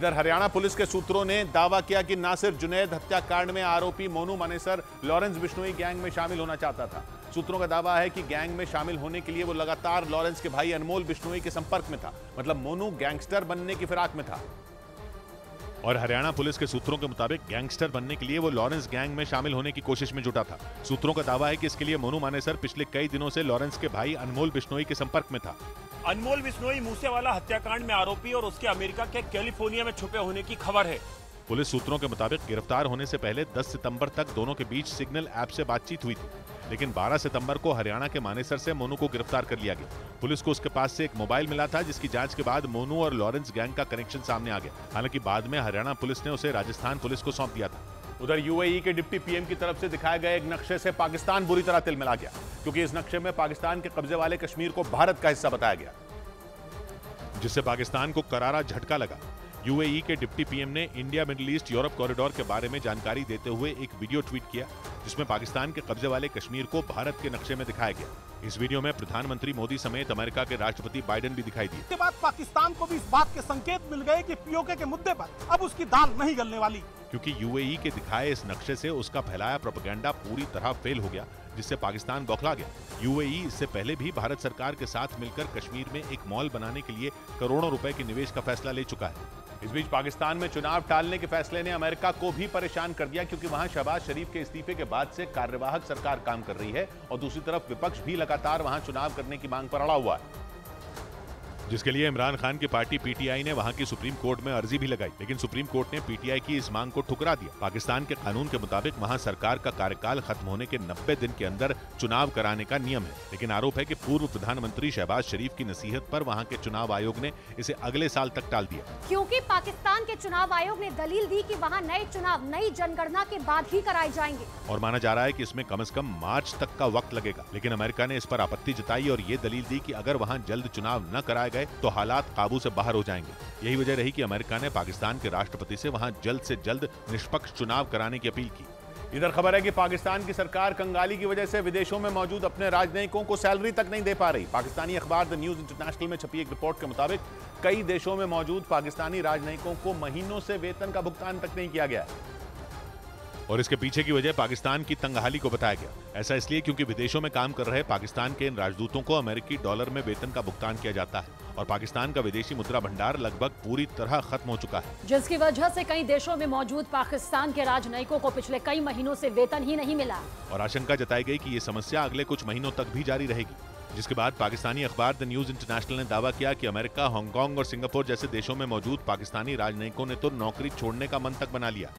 इधर हरियाणा पुलिस के सूत्रों ने दावा किया कि नासिर जुनैद हत्याकांड में आरोपी मोनू मानेसर लॉरेंस बिश्नोई गैंग में शामिल होना चाहता था। सूत्रों का दावा है कि गैंग में शामिल होने के लिए वो लगातार लॉरेंस के भाई अनमोल बिश्नोई के संपर्क में था। मतलब मोनू गैंगस्टर बनने की फिराक में था और हरियाणा पुलिस के सूत्रों के मुताबिक गैंगस्टर बनने के लिए वो लॉरेंस गैंग में शामिल होने की कोशिश में जुटा था। सूत्रों का दावा है कि इसके लिए मोनू मानेसर पिछले कई दिनों से लॉरेंस के भाई अनमोल बिश्नोई के संपर्क में था। अनमोल बिश्नोई मूसे वाला हत्याकांड में आरोपी और उसके अमेरिका के कैलिफोर्निया में छुपे होने की खबर है। पुलिस सूत्रों के मुताबिक गिरफ्तार होने से पहले 10 सितंबर तक दोनों के बीच सिग्नल ऐप से बातचीत हुई थी, लेकिन 12 सितंबर को हरियाणा के मानेसर से मोनू को गिरफ्तार कर लिया गया। पुलिस को उसके पास से एक मोबाइल मिला था, जिसकी जांच के बाद मोनू और लॉरेंस गैंग का कनेक्शन सामने आ गया। हालांकि बाद में हरियाणा पुलिस ने उसे राजस्थान पुलिस को सौंप दिया था। उधर यूएई के डिप्टी पीएम की तरफ से दिखाए गए एक नक्शे से पाकिस्तान बुरी तरह तिलमिला गया, क्योंकि इस नक्शे में पाकिस्तान के कब्जे वाले कश्मीर को भारत का हिस्सा बताया गया, जिससे पाकिस्तान को करारा झटका लगा। यूएई के डिप्टी पीएम ने India Middle East Europe corridor के बारे में जानकारी देते हुए एक वीडियो ट्वीट किया, जिसमें पाकिस्तान के कब्जे वाले कश्मीर को भारत के नक्शे में दिखाया गया। इस वीडियो में प्रधानमंत्री मोदी समेत अमेरिका के राष्ट्रपति बाइडेन भी दिखाई दिए। इसके बाद पाकिस्तान को भी इस बात के संकेत मिल गए कि पीओके के मुद्दे पर अब उसकी दाल नहीं गलने वाली, क्योंकि यूएई के दिखाए इस नक्शे से उसका फैलाया प्रोपेगेंडा पूरी तरह फेल हो गया, जिससे पाकिस्तान बौखला गया। यूएई इससे पहले भी भारत सरकार के साथ मिलकर कश्मीर में एक मॉल बनाने के लिए करोड़ों रुपए के निवेश का फैसला ले चुका है। इस बीच पाकिस्तान में चुनाव टालने के फैसले ने अमेरिका को भी परेशान कर दिया, क्योंकि वहां शहबाज शरीफ के इस्तीफे के बाद से कार्यवाहक सरकार काम कर रही है और दूसरी तरफ विपक्ष भी लगातार वहां चुनाव करने की मांग पर अड़ा हुआ है, जिसके लिए इमरान खान की पार्टी पीटीआई ने वहां की सुप्रीम कोर्ट में अर्जी भी लगाई, लेकिन सुप्रीम कोर्ट ने पीटीआई की इस मांग को ठुकरा दिया। पाकिस्तान के कानून के मुताबिक वहां सरकार का कार्यकाल खत्म होने के 90 दिन के अंदर चुनाव कराने का नियम है, लेकिन आरोप है कि पूर्व प्रधानमंत्री शहबाज शरीफ की नसीहत पर वहां के चुनाव आयोग ने इसे अगले साल तक टाल दिया, क्योंकि पाकिस्तान के चुनाव आयोग ने दलील दी कि वहाँ नए चुनाव नई जनगणना के बाद ही कराए जाएंगे और माना जा रहा है कि इसमें कम से कम मार्च तक का वक्त लगेगा। लेकिन अमेरिका ने इस पर आपत्ति जताई और ये दलील दी कि अगर वहाँ जल्द चुनाव न कराए तो हालात काबू से बाहर हो जाएंगे। यही वजह रही कि अमेरिका ने पाकिस्तान के राष्ट्रपति से जल्द निष्पक्ष चुनाव कराने की अपील की। इधर खबर है कि पाकिस्तान की सरकार कंगाली की वजह से विदेशों में मौजूद अपने राजनयिकों को सैलरी तक नहीं दे पा रही। पाकिस्तानी अखबार द न्यूज़ इंटरनेशनल में छपी एक रिपोर्ट के मुताबिक कई देशों में मौजूद पाकिस्तानी राजनयिकों को महीनों से वेतन का भुगतान तक नहीं किया गया और इसके पीछे की वजह पाकिस्तान की तंगहाली को बताया गया। ऐसा इसलिए क्योंकि विदेशों में काम कर रहे पाकिस्तान के इन राजदूतों को अमेरिकी डॉलर में वेतन का भुगतान किया जाता है और पाकिस्तान का विदेशी मुद्रा भंडार लगभग पूरी तरह खत्म हो चुका है, जिसकी वजह से कई देशों में मौजूद पाकिस्तान के राजनयिकों को पिछले कई महीनों से वेतन ही नहीं मिला और आशंका जताई गई कि ये समस्या अगले कुछ महीनों तक भी जारी रहेगी, जिसके बाद पाकिस्तानी अखबार द न्यूज़ इंटरनेशनल ने दावा किया कि अमेरिका, हांगकांग और सिंगापुर जैसे देशों में मौजूद पाकिस्तानी राजनयिकों ने तो नौकरी छोड़ने का मन तक बना लिया।